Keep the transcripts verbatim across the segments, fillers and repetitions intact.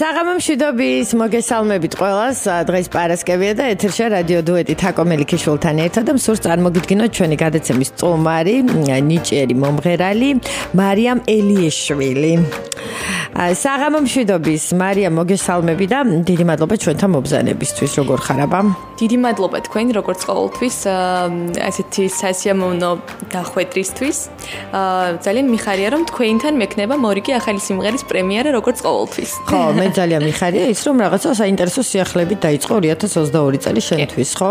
Sağamam şidobis, mogesalme bitqvelas, დღეს პარასკევია და ეთერშა რადიო დუეტი თაკომელი ქიშულთან ერთად მსურს წარმოგიდგინოთ ჩვენი გადაცემის წვმარი, ნიჭიერი მომღერალი მარიამ ელიეშვილი. Საღამო მშვიდობის, მარიამ, მოგესალმები და დიდი მადლობა ჩვენთან მობზანებისთვის, როგორ ხარ აბა? დიდი მადლობა თქვენ, როგორც ყოველთვის, ასეთი სასიამოვნო დახვედრისთვის. Ძალიან მიხარია, რომ თქვენთან მექნება მორიგი ახალი სიმღერის პრემიერა, როგორც ყოველთვის. ხო, მე ძალიან მიხარია ის, რომ რაღაცა საინტერესო სიახლეებით დაიწყო ორი ათას ოცდაორი წელი შენთვის, ხო?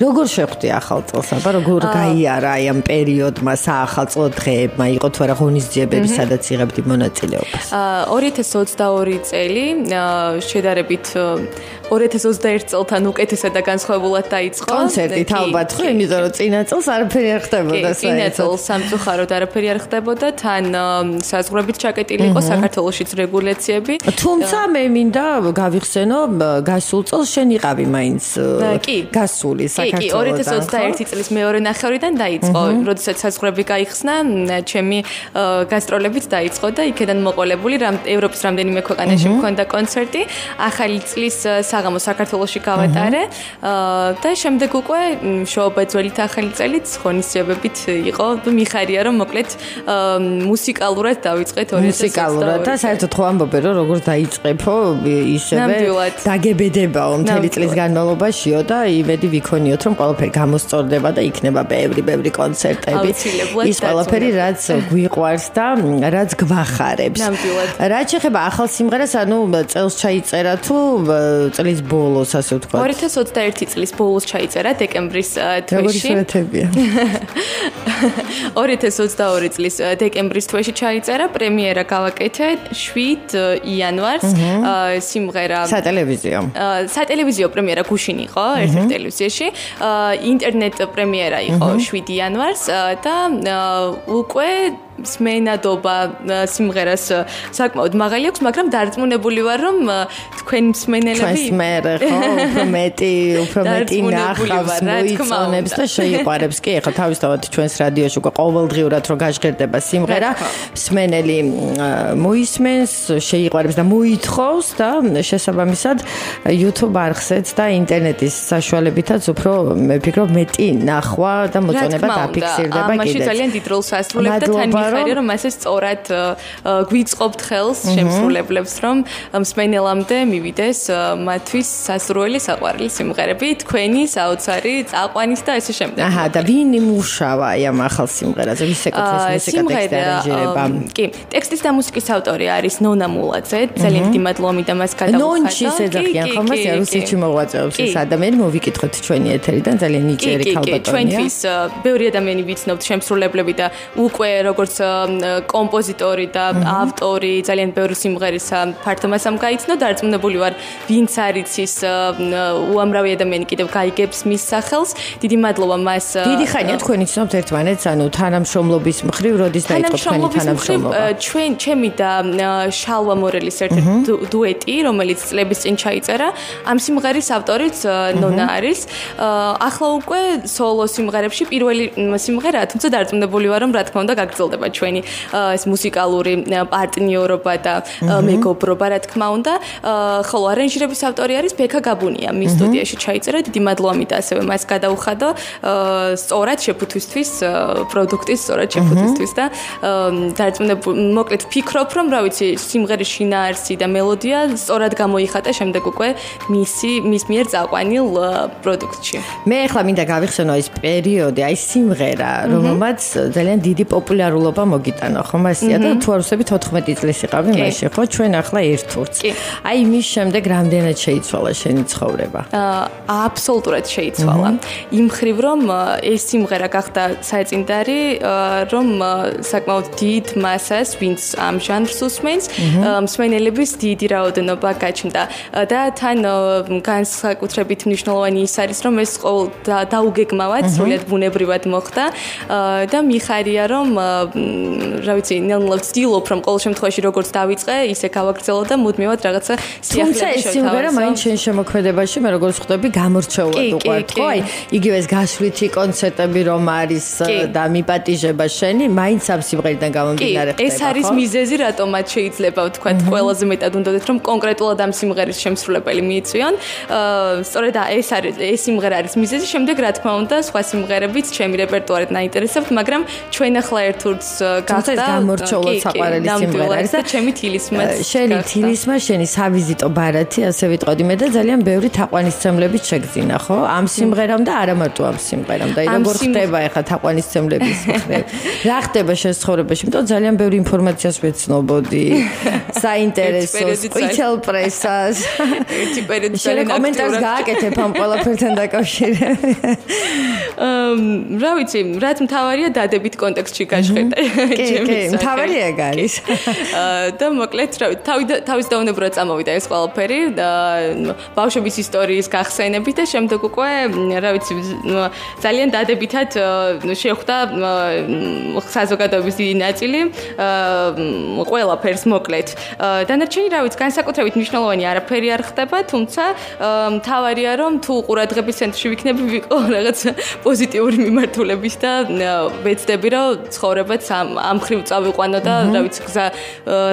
როგორ შეხვდი ახალ წელს, აბა, როგორ გაიარა აი ამ პერიოდმა, საახალწლო დღეებმა, იყო თუ არა ღონისძიებები, სადაც იღებდი მონაწილეობას? ორი ათას ოცდაორი წელი შედარებით ორი ათას ოცდაერთ წელთან უკეთესად და განსხვავებულად დაიწყო. კონცერტით ალბათ ხო, იმიტომ რომ წინა წელს არაფერი არ ხდებოდა საერთოდ. წინა წელს სამწუხაროდ არაფერი არ ხდებოდა, თან საზღვრებით ჩაკეტილი იყო საქართველოსშიც რეგულაციები. თუმცა მე მინდა გავიხსენო, გასულ წელს შენ იყავი მაინც. კი, გასული საქართველოსთან. კი, ორი ათას ოცდაერთი წლის მეორე ნახევრიდან დაიწყო, როდესაც საზღვრები გაიხსნა, ჩემი გასტროლებით დაიწყო და იქიდან მოყოლებული ევროპის რამდენიმე ქვეყანაში მქონდა კონცერტი, ახალი წლის საღამო საქართველოში გავატარე და შემდეგ უკვე შოუბეძველით ახალი წელიც ღონისძიებებით იყო და მიხარია რომ მოკლედ მუსიკალურად დავიწყეთ ორი ათას ოცდაორი. მუსიკალურად და საერთოდ ხო ამბობენ რომ როგორ დაიწყებო ისევე დაგებედებაო მთელი წლის განმავლობაშიო და იმედი ვიქონიოთ რომ ყველაფერი გამოსწორდება და იქნება ბევრი ბევრი კონცერტები. ის ყველაფერი რაც გვიყვარს და რაც გვახარებს. რაც შეხება ახალ სიმღერას, ანუ წელს ჩაიწერა თუ წლის ბოლოს, ასე ვთქვათ? ორი ათას ოცდაერთი წლის ბოლოს ჩაიწერა დეკემბრის თვეში. როგორი სურათებია? ორი ათას ოცდაორი წლის დეკემბრის თვეში ჩაიწერა, პრემიერა გავაკეთე შვიდ იანვარს სიმღერა. სატელევიზიო? სატელევიზიო პრემიერა გუშინ იყო, ერთ-ერთ ტელევიზიაში. ინტერნეტ პრემიერა იყო შვიდ იანვარს და უკვე მსმენადობა სიმღერას საკმაოდ მაღალი აქვს, მაგრამ დარწმუნებული ვარ, რომ თქვენ მსმენელები უფრო მეტი უფრო მეტი ნახავს, მოიწონებს და შეიყვარებს. კი, ხო, თავისთავად ჩვენს რადიოში უკვე ყოველდღიურად რო გაჟღერდება სიმღერა, მსმენელი მოისმენს, შეიყვარებს და მოითხოვს და შესაბამისად YouTube არხზეც და ინტერნეტის საშუალებითაც უფრო მე ვფიქრობ მეტი ნახვა და მოწონება დაფიქსირდება კიდეც. ამაში ძალიან დიდ როლს ასრულებს და თან მიხარია, რომ ასე სწორად გვიწყობთ ხელს შემსრულებლებს, რომ მსმენელამდე მივიდეს მათთვის სასურველი საყვარელი სიმღერები, თქვენი, საოცარი, წაყვანის და ესე შემდეგ. აჰა, და ვინ იმუშავა აი ამ ახალ სიმღერაზე? ვის ეკუთვნის მუსიკა ტექსტის არანჟირება? კი, ტექსტის და მუსიკის ავტორი არის ნონა მულაძე, ძალიან დიდი მადლობა მინდა მას გადავუხატო. ნონჩი ეძახიან ხოლმე, რუსეთში მოღვაწეობს ეს ადამიანი, მოვიკითხოთ ჩვენი ეთერიდან, ძალიან ნიჭიერი ქალბატონია. კი, ჩვენთვის ბევრი ადამიანი ვიცნობთ შემსრულებლები და უკვე როგორც კომპოზიტორი და ავტორი ძალიან ბევრი სიმღერის ფართომასამ გაიცნო, დარწმუნებული ვარ, ვინც არ იცის უამრავი ადამიანი კიდევ გაიგებს მის სახელს. დიდი მადლობა მას. დიდი ხანია თქვენ იცნობთ ერთმანეთს, ანუ თანამშრომლობის მხრივ როდის დაიწყო თქვენი თანამშრომლობა? ჩვენ ჩემი და შალვა მორელის ერთ-ერთი დუეტი, რომელიც წლების წინ ჩაიწერა, ამ სიმღერის ავტორიც ნონა არის. ახლა უკვე სოლო სიმღერებში პირველი სიმღერაა, თუმცა დარწმუნებული ვარ, რომ რა თქმა უნდა გაგრძელდება ჩვენი ეს მუსიკალური პარტნიორობა და მეგობრობა, რა თქმა უნდა. ხოლო არანჟირების ავტორი არის ბეკა გაბუნია, მის სტუდიაში ჩაიწერა, დიდი მადლობა მინდა ასევე მას გადაუხადო სწორად შეფუთვისთვის, პროდუქტის სწორად შეფუთვისთვის და დარწმუნებული, მოკლედ ვფიქრობ, რომ რა ვიცი, სიმღერის შინაარსი და მელოდია სწორად გამოიხატა შემდეგ უკვე მისი მის მიერ წაყვანილ პროდუქტში. მე ახლა მინდა გავიხსენო ეს პერიოდი, აი სიმღერა, რომელმაც ძალიან დიდი პოპულარულობა მოგიტანა, ხო, მასია და თუ არ ვცდები ოთხმეტი წლის იყავი მაშინ, ხო, ჩვენ ახლა ერთურც. აი მის შემდეგ რამდენად შეიცვალა შენი ცხოვრება? აბსოლუტურად შეიცვალა. იმ ხრივ რომ ეს სიმღერა გახდა საეწინდარი, რომ საკმაოდ დიდ მასას, ვინც ამ ჟანრს უსმენს, მსმენელების დიდი რაოდენობა გაჩნდა და თან განსაკუთრებით მნიშვნელოვანი ის არის, რომ ეს ყოველ დაუგეგმავად, სრულად ბუნებრივად მოხდა და მიხარია რომ რა ვიცი, ნელ-ნელა ვცდილობ, რომ ყოველ შემთხვევაში როგორც დავიწყე, ისე გავაგრძელო და მუდმივად რაღაცა სიახლეში შევთავაზო. Თუმცა ეს მაინც შენ შემოქმედებაში მე როგორც ხვდები გამორჩეულად უყვართ, ხო? აი, იგივეს გაშვითი კონცერტები რომ არის და მიპატიჟება შენი, მაინც ამ სიმღერიდან გამომდინარე ხდება, ხო? ეს არის მიზეზი, რატომაც შეიძლება ვთქვათ, ყველაზე მეტად უნდა ვთქვათ, რომ კონკრეტულად ამ სიმღერის შემსრულებელი მიიწვიან. სწორედ ეს არის ეს სიმღერა არის მიზეზი, შემდეგ რა თქმა უნდა, სხვა სიმღერებიც ჩემი რეპერტუარით ნაინტერესებთ, მაგრამ ჩვენ ახლა ერთურც გახდა გამორჩეულად საყვარელი სიმღერა არის და ჩემი თილისმაც შენი თილისმა შენი სავიზიტო ბარათი ასე ვიტყოდი მე და ძალიან ბევრი თაყვანისმცემლები შეგძინა ხო ამ სიმღერამ და არა მარტო ამ სიმღერამ და როგორ ხდება ეხა თაყვანისმცემლების ხდება რა ხდება შენს ცხოვრებაში იმიტომ ძალიან ბევრი ინფორმაციას ვეცნობოდი საინტერესო სპეციალ პრესას ერთი პერიოდი ძალიან კომენტარს გააკეთებ ამ ყველაფერთან დაკავშირებით ამ რა ვიცი რაც მთავარია დადებით კონტექსტში გაჟღერდა ჩემი მთავარი ეგ არის და მოკლედ თავის დაუნებრად წამოვიდა ეს ყველაფერი და ბავშვების ისტორიის გახსენებით და შემდეგ უკვე რა ვიცი ძალიან დადებითად შეხვდა საზოგადოების დიდი ნაწილი ყველაფერს მოკლედ დანარჩენი რა ვიცი განსაკუთრებით მნიშვნელოვანი არაფერი არ ხდება თუმცა მთავარია რომ თუ ყურადღების ცენტრში ვიქნები ვიყო რაღაც პოზიტიური მიმართულების და ვეცდები რომ ცხოვრებაც ამ ხრივ წავიყვანო და რა ვიცი გზა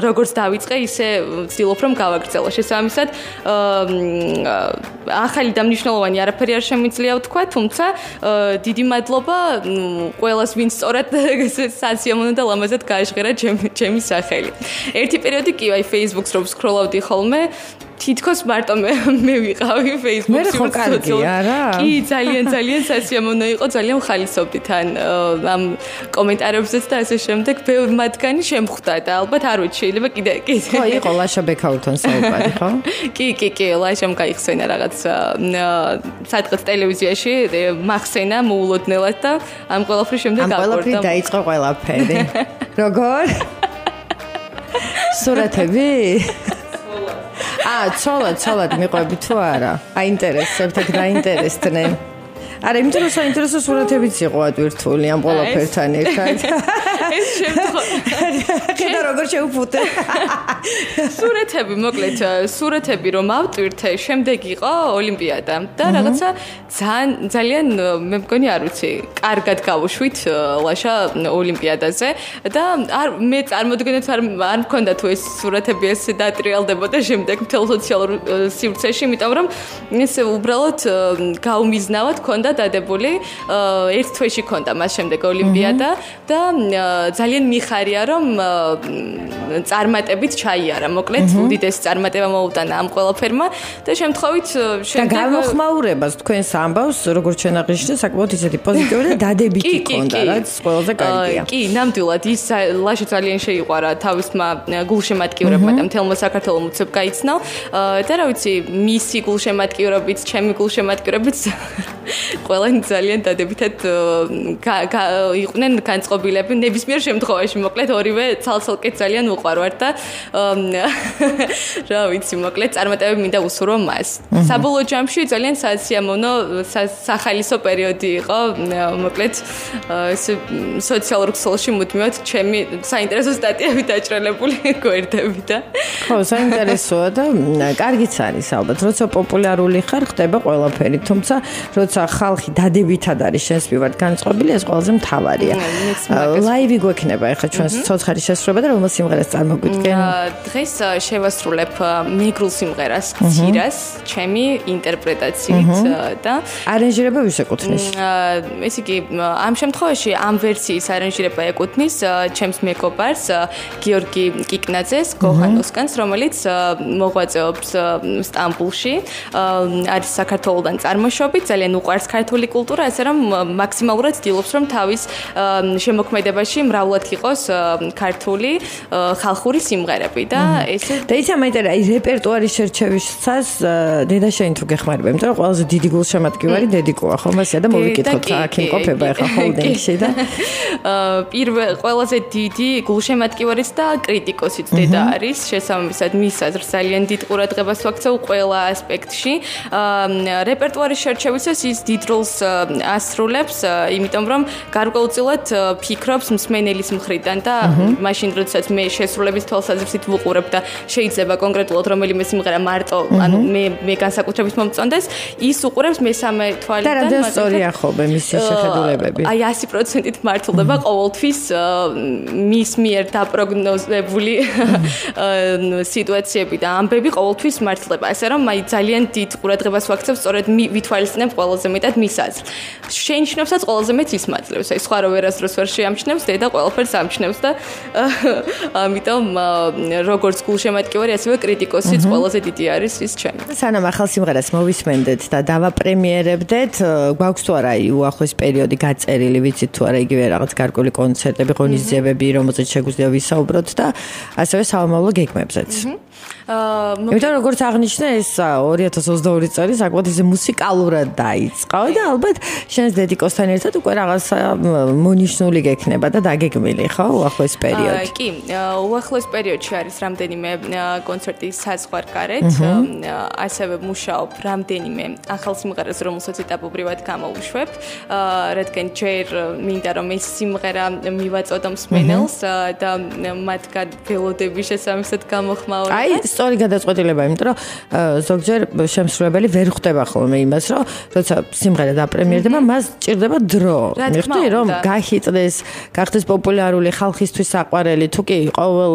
როგორც დავიწყე ისე ვცდილობ რომ გავაგრძელო. შესაბამისად ახალი და მნიშვნელოვანი არაფერი არ შემიძლია ვთქვა, თუმცა დიდი მადლობა ყველას ვინც სწორედ საცემონო და ლამაზად გააჟღერა ჩემი სახელი. ერთი პერიოდი კი ვაი Facebook-ს რომ სკროლავდი ხოლმე თითქოს მარტო მე ვიყავი Facebook-ში სოციალ. კი, ძალიან ძალიან სასიამოვნო იყო, ძალიან ხალისობდი თან ამ კომენტარებსაც და ასე შემდეგ. ბევრი მათგანი შემხვდა და ალბათ არ ვიცი, შეიძლება კიდე კიდე. ხო, იყო ლაშა ბექაუთთან საუბარი, ხო? კი, კი, კი, ლაშამ გაიხსენა რაღაც სადღაც ტელევიზიაში მახსენა მოულოდნელად და ამ ყველაფრის შემდეგ გავარდა. ამ ყველაფერი დაიწყო ყველაფერი. როგორ? სურათები? აა, ცოლად, ცოლად მიყვები თუ არა? აინტერესებთ, ეგ დაინტერესდნენ. არა, იმიტომ რომ საინტერესო სურათებიც იყო ატვირთული ამ ყველაფერთან ერთად. ეს შემთხვევა. ხედა როგორ შეუფუტე. სურათები, მოკლედ, სურათები რომ ავტვირთე, შემდეგ იყო ოლიმპიადა და რაღაცა ძალიან ძალიან მე მგონი არ ვიცი, კარგად გავუშვით ლაშა ოლიმპიადაზე და არ მე წარმოდგენაც არ არ მქონდა თუ ეს სურათები ესე დატრიალდებოდა შემდეგ მთელ სოციალურ სივრცეში, იმიტომ რომ ესე უბრალოდ გაუმიზნავად ქონდა დადებული ერთ თვეში ქონდა მას შემდეგ ოლიმპიადა და ძალიან მიხარია რომ წარმატებით ჩაიარა მოკლედ უდიდესი წარმატება მოუტანა ამ ყველაფერმა და შემთხვევით შემდეგ გამოხმაურებას თქვენს ამბავს როგორც ჩვენ აღნიშნეთ საკმაოდ ისეთი პოზიტიური და დადებითი ქონდა რაც ყველაზე კარგია კი ნამდვილად ის ლაში ძალიან შეიყვარა თავისმა გულშემატკივრებმა და მთელმა საქართველოს მუცებ გაიცნო და რა ვიცი მისი გულშემატკივრობით ჩემი გულშემატკივრებით ყველანი ძალიან დადებითად იყვნენ განწყობილები ნებისმიერ შემთხვევაში მოკლედ ორივე ცალ-ცალკე ძალიან უყვარვართ და რა ვიცი მოკლედ წარმატებები მინდა უსურო მას საბოლოო ჯამში ძალიან საცემონო სახალისო პერიოდი იყო მოკლედ სოციალურ ქსელში მუდმივად ჩემი საინტერესო სტატიები დაჭრილებული გვერდები და ხო საინტერესოა და კარგიც არის ალბათ როცა პოპულარული ხარ ხდება ყველაფერი თუმცა როცა ხალხი დადებითად არის შენს მივართ განწყობილი ეს ყველაზე მთავარია. ლაივი გვექნება ახლა ჩვენს ცოცხალი შესრულება და რომელს სიმღერას წარმოგვიდგენ? დღეს შევასრულებ მეგრულ სიმღერას, ცირას, ჩემი ინტერპრეტაციით და არანჟირება ვის ეკუთვნის? ესე იგი ამ შემთხვევაში ამ ვერსიის არანჟირება ეკუთვნის ჩემს მეგობარს გიორგი კიკნაძეს, გოხანოსკანს, რომელიც მოღვაწეობს სტამბულში, არის საქართველოსთან წარმოშობით. ძალიან უყვარს ქართული კულტურა, ასე რომ მაქსიმალურად ვცდილობს რომ თავის შემოქმედებაში მრავლად იყოს ქართული ხალხური სიმღერები და ესე და იცი ამიტომ აი რეპერტუარის შერჩევისას დედაშენი თუ გეხმარება, იმიტომ რომ ყველაზე დიდი გულშემატკივარი დედიკოა, ხო? მასია და მოვიკითხოთ აქ იმყოფება ახლა ჰოლდინგში და პირველ ყველაზე დიდი გულშემატკივარიც და კრიტიკოსიც დედა არის, შესაბამისად მის აზრს ძალიან დიდ ყურადღებას ვაქცევ ყველა ასპექტში. რეპერტუარის შერჩევის ეს დიდ ასრულს ასრულებს იმიტომ რომ გარკვეულწილად ფიქრობს მსმენელის მხრიდან და მაშინ როდესაც მე შესრულების თვალსაზრისით ვუყურებ და შეიძლება კონკრეტულად რომელიმე სიმღერა მარტო ანუ მე მე განსაკუთრებით მომწონდეს ის უყურებს მესამე თვალიდან და რადგან სწორია ხობე მისი შეხედულებები აი ასი პროცენტით მართლდება ყოველთვის მის მიერ დაპროგნოზებული სიტუაციები და ამბები ყოველთვის მართლდება ასე რომ აი ძალიან დიდ ყურადღებას ვაქცევ სწორედ ვითვალისწინებ ყველაზე მეტად მის აზრს შეიმჩნევსაც ყველაზე მეტ ის მაძლევს აი სხვა რა ვერასდროს ვერ შეამჩნევს დედა ყველაფერს ამჩნევს და ამიტომ როგორც გულშემატკივარი ასევე კრიტიკოსიც ყველაზე დიდი არის ის ჩემი სანამ ახალ სიმღერას მოვისმენდეთ და დავაპრემიერებდეთ გვაქვს თუ არა უახლოეს პერიოდი გაწერილი ვიცით თუ არა იგივე რაღაც გარკვეული კონცერტები ღონისძიებები რომელზეც შეგვიძლია ვისაუბროთ და ასევე საომავლო გეგმებზეც იმიტომ როგორც აღნიშნე ეს ორი ათას ოცდაორი წელი საკმაოდ ისე მუსიკალურად დაიწყო და ალბათ შენს დედიკოსთან ერთად უკვე რაღაცა მონიშნული გექნება და დაგეგმილი ხო უახლოეს პერიოდში? კი, უახლოეს პერიოდში არის რამდენიმე კონცერტი საზღვარგარეთ, ასევე მუშაობ რამდენიმე ახალ სიმღერას, რომელსაც ეტაპობრივად გამოუშვებ, რადგან ჯერ მინდა რომ ეს სიმღერა მივაწოდო მსმენელს და მათგან ველოდები შესაბამისად გამოხმაურდა აი სწორი გადაწყვეტილება, იმიტომ რომ ზოგჯერ შემსრულებელი ვერ ხვდება ხოლმე იმას, რომ როცა სიმღერა დაპრემიერდება, მას ჭირდება დრო. მიხდი რომ გაჰიტდეს, გახდეს პოპულარული ხალხისთვის საყვარელი, თუ კი ყოველ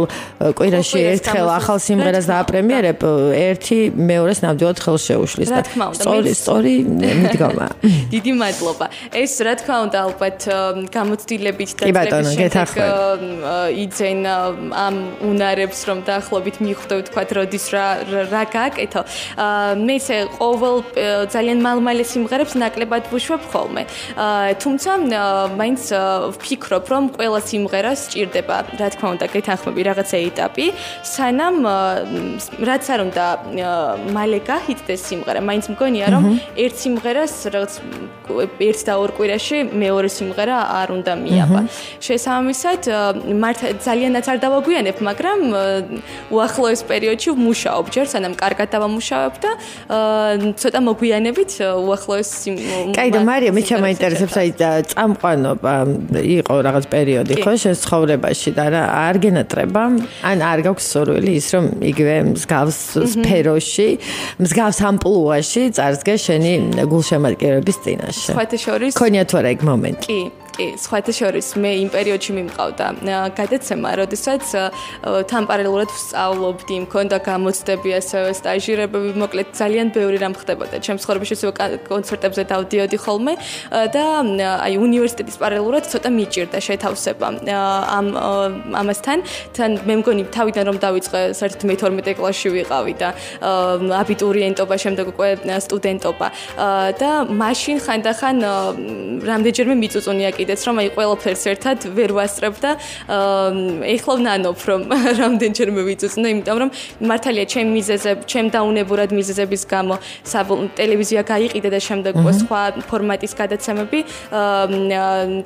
კვირაში ერთხელ ახალ სიმღერას დააპრემიერებ, ერთი მეორეს ნამდვილად ხელს შეუშლის და სწორი სწორი მიდგომა. დიდი მადლობა. ეს რა თქმა უნდა ალბათ გამოცდილებით და წლების იძენ ამ უნარებს რომ დაახლოებით მიხვდეთ თქვა როდის რა რა გააკეთო. მე ესე ყოველ ძალიან მალმალე სიმღერებს ნაკლებად ვუშვებ ხოლმე. თუმცა მაინც ვფიქრობ, რომ ყველა სიმღერას სჭირდება, რა თქმა უნდა, გეთანხმები რაღაცა ეტაპი, სანამ რაც არ უნდა მალე გაჰიტდეს სიმღერა, მაინც მგონია, რომ ერთ სიმღერას რაღაც ერთ და ორ კვირაში მეორე სიმღერა არ უნდა მიაბა. შესაბამისად, მართლა ძალიანაც არ დავაგვიანებ, მაგრამ უახლოეს პერიოდში ვმუშაობ ჯერ სანამ კარგად დავამუშავებ და ცოტა მოგვიანებით უახლოეს კაი და მარიამ მე ჩამაინტერესებს აი წამყვანობა იყო რაღაც პერიოდი ხო შენს ცხოვრებაში და რა არ გენატრება ან არ გაქვს სურვილი ის რომ იგივე მსგავს სფეროში მსგავს ამპლუაში წარსდგეს შენი გულშემატკივრების წინაშე სხვათაშორის ქონია თუ არა ეგ მომენტი კი კი, სხვათაშორის მე იმ პერიოდში მიმყავდა გადაცემა, როდესაც თან პარალელურად ვსწავლობდი, მქონდა გამოცდები, ასევე სტაჟირებები, მოკლედ ძალიან ბევრი რამ ხდებოდა. ჩემს ცხოვრებაში ისევ კონცერტებზე დავდიოდი ხოლმე და აი უნივერსიტეტის პარალელურად ცოტა მიჭირდა შეთავსება ამ ამასთან. თან მე მგონი თავიდან რომ დავიწყე, საერთოდ მე თორმეტე კლასში ვიყავი და აბიტურიენტობა, შემდეგ უკვე სტუდენტობა და მაშინ ხანდახან რამდენჯერმე მიწუწონია კი დეც რომ აი ყველაფერს ერთად ვერ ვასწრებ და ეხლა ნანობ რომ რამდენჯერმე ვიწუწნე იმიტომ რომ მართალია ჩემ მიზეზებ ჩემ დაუნებურად მიზეზების გამო ტელევიზია გაიყიდა და შემდეგ უკვე სხვა ფორმატის გადაცემები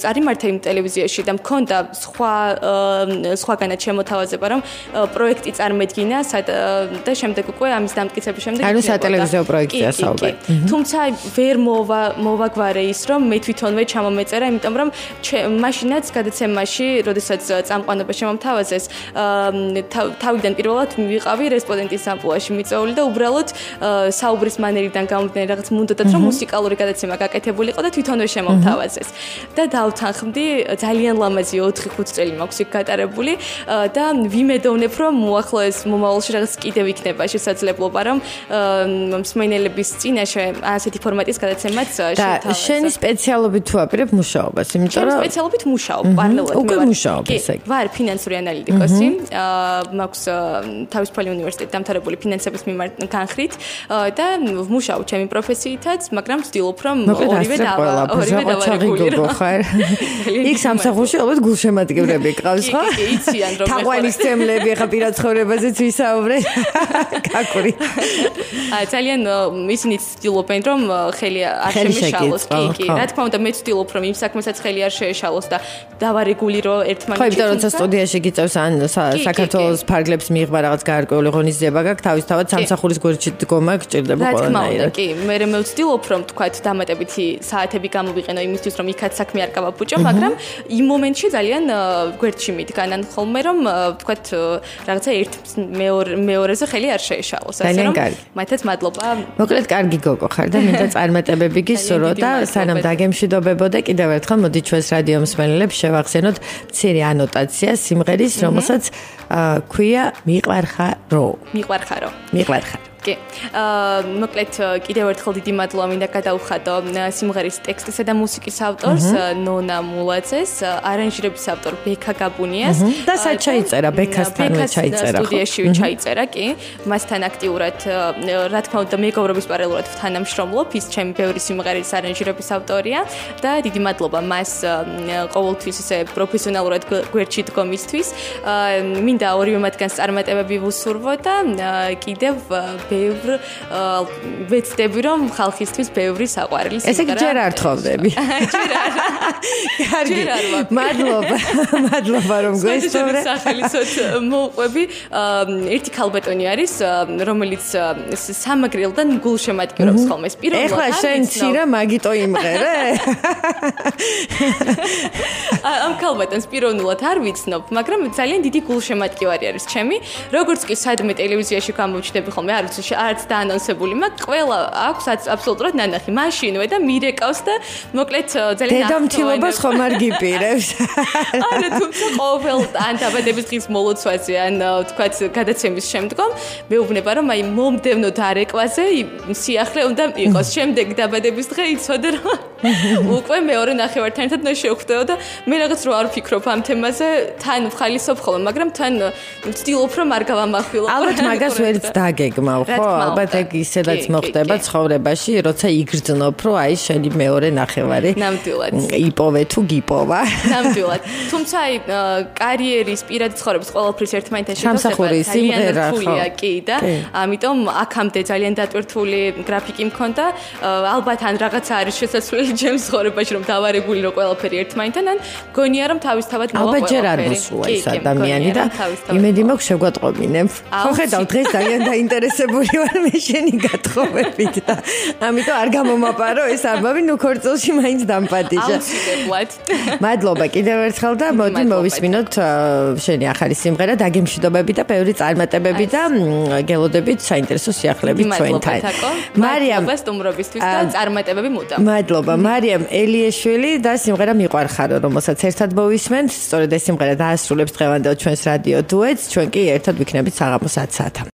წარიმართა იმ ტელევიზიაში და მქონდა სხვა სხვაგანაც შემოთავაზება რომ პროექტი წარმოედგინა და შემდეგ უკვე ამის დამტკიცების შემდეგ ანუ სატელევიზიო პროექტია საუბარი თუმცა ვერ მოვა მოვაგვარე ის რომ მე თვითონვე ჩამომეწერა იმიტომ რომ მაშინაც გადაცემაში, როდესაც წამყვანობა შემომთავაზეს, თავიდან პირველად ვიყავი რესპონდენტის სამპლუაში მიწვეული და უბრალოდ საუბრის მანერიდან გამომდინარე რაღაც მუნდოდათ რომ მუსიკალური გადაცემა გაკეთებულიყო და თვითონვე შემომთავაზეს. და დავთანხმდი, ძალიან ლამაზი ოთხი ხუთი წელი მაქვს იქ გატარებული და ვიმედოვნებ რომ უახლოეს მომავალში რაღაც კიდევ იქნება შესაძლებლობა რომ მსმენელების წინაშე ასეთი ფორმატის გადაცემაც შეთავაზოს. და შენი სპეციალობით თუ აპირებ მუშაობ ჩემ სპეციალობით მუშაობ პარალელურად უკვე მუშაობ ესე იგი ვარ ფინანსური ანალიტიკოსი მაქვს თავისუფალი უნივერსიტეტი დამთავრებული ფინანსების მიმართ განხრით და ვმუშაობ ჩემი პროფესიითაც მაგრამ ვცდილობ რომ ორივე ორივე დავარეგულირებ იქ სამსახურში ალბათ გულშემატკივრები გყავს ხო კი იციან რომ თაყვანისმცემლები ხა პირად ცხოვრებაზეც ვისაუბრეთ გაკური ძალიან ისინი ვცდილობენ რომ ხელი არ შემიშალოს კი კი რა თქმა უნდა მე ვცდილობ რომ იმ საქმესაც ხელი არ შეეშალოს და დავარეგულირო ერთმანეთს. Ხო, იმიტომ რომ სტუდიაში გიწევს ან საქართველოს ფარგლებს მიიღება რაღაც გარკვეული ღონისძიება გაქვს, თავისთავად სამსახურის გვერდში დგომა გჭირდება ყველანაირად. კი, მე მევცდილობ რომ თქვათ დამატებითი საათები გამოვიყენო იმისთვის რომ იქაც საქმე არ გავაბუჭო, მაგრამ იმ მომენტში ძალიან გვერდში მიდგანან ხოლმე რომ თქვათ რაღაცა ერთ მეორეზე ხელი არ შეეშალოს. ასე რომ მათაც მადლობა. მოკლედ კარგი გოგო ხარ და მინდა წარმატებები გისურვო და სანამ დაგემშვიდობებოდე კიდევ ერთხელ მოდი ჩვენს რადიო მსმენელებს შევახსენოთ მცირე ანოტაცია სიმღერის, რომელსაც ქვია მიყვარხარო. მიყვარხარო. მიყვარხარო. კი. აა, მოკლედ კიდევ ერთხელ დიდი მადლობა მინდა გადაუხადო სიმღერის ტექსტისა და მუსიკის ავტორს ნონა მულაძეს, არანჟირების ავტორ ბეკა გაბუნიას და სად ჩაიწერა ბეკასთან ჩაიწერა. სტუდიაშივე ჩაიწერა, კი. მასთან აქტიურად, რა თქმა უნდა, მეგობრობის პარალელურად თანამშრომლობ, ის ჩემი ბევრი სიმღერის არანჟირების ავტორია და დიდი მადლობა მას ყოველთვის ისე პროფესიონალურად გვერდში დგომისთვის. აა, მინდა ორივე მათგანს წარმატებები ვუსურვო და კიდევ ბევრ ვეცდები რომ ხალხისთვის ბევრი საყვარელი სიმღერა. ესე იგი ჯერ არ თხოვდები. ჯერ არა. კარგი. მადლობა. მადლობა რომ გესწორე. სახელიცოთ მოყვები. ერთი ქალბატონი არის, რომელიც სამაგრელიდან გულშემატკივრობს ხოლმე პირობლად. ეხლა შენ ცირა მაგიტო იმღერე. ამ ქალბატონს პიროვნულად არ ვიცნობ, მაგრამ ძალიან დიდი გულშემატკივარი არის ჩემი. როგორც კი სადმე ტელევიზიაში გამოვჩნდები ხოლმე არ ვიცი არც დაანონსებული, მაგრამ ყველა აქვს აბსოლუტურად ნანახი. მაშინვე და მირეკავს და მოკლედ ძალიან დედამთილობას ხომ არ გიპირებს. არა, თუმცა ყოველ ან დაბადების დღის მოლოცვაზე ან თქვათ გადაცემის შემდგომ მეუბნება რომ აი მომდევნო დარეკვაზე სიახლე უნდა იყოს. შემდეგ დაბადების დღე იცოდე რომ უკვე მეორე ნახევართან ერთად შევხვდეო და მე რაღაც რო არ ვფიქრობ ამ თემაზე, თან ვხალისობ ხოლმე, მაგრამ თან ვცდილობ რომ არ გავამახვილო. ალბათ მაგას ვერც დაგეგ მაგრამ ალბათ ეგ ისედაც მოხდება ცხოვრებაში, როცა იგრძნობ, რომ აი შენი მეორე ნახევარი იპოვე თუ გიპოვა. ნამდვილად. თუმცა აი კარიერის პირად ცხოვრების ყოველფრის ერთმანეთში შესაძლებელი ძალიან რთულია, კი და ამიტომ აქამდე ძალიან დატვირთული გრაფიკი მქონდა. ალბათ ან რაღაცა არის შესაძლებელი ჩემს ცხოვრებაში რომ დავარეგულირო ყოველფერი ერთმანეთთან, ან გონია რომ თავისთავად მოვა ყოველფერი. ალბათ ჯერ არ მოსულა ეს ადამიანი და იმედი მაქვს შეგვატყობინებ. ხო ხედავ დღეს ძალიან დაინტერესებული ვარ მე შენი გათხოვებით და ამიტომ არ გამომაპარო ეს ამბავი, ნუ ქორწილში მაინც დამპატიჟა. მადლობა კიდევ ერთხელ და მოდი მოვისმინოთ შენი ახალი სიმღერა, დაგემშვიდობები და ბევრი წარმატებები და გელოდებით საინტერესო სიახლეებით ჩვენთან. მარიამ სტუმრობისთვის და წარმატებები მუდამ. მადლობა მარიამ ელიეშვილი და სიმღერა მიყვარხარო, რომელსაც ერთად მოვისმენთ. სწორედ ეს სიმღერა დაასრულებს დღევანდელ ჩვენს რადიო დუეტს, ჩვენ კი ერთად ვიქნებით საღამოს ათ საათამდე.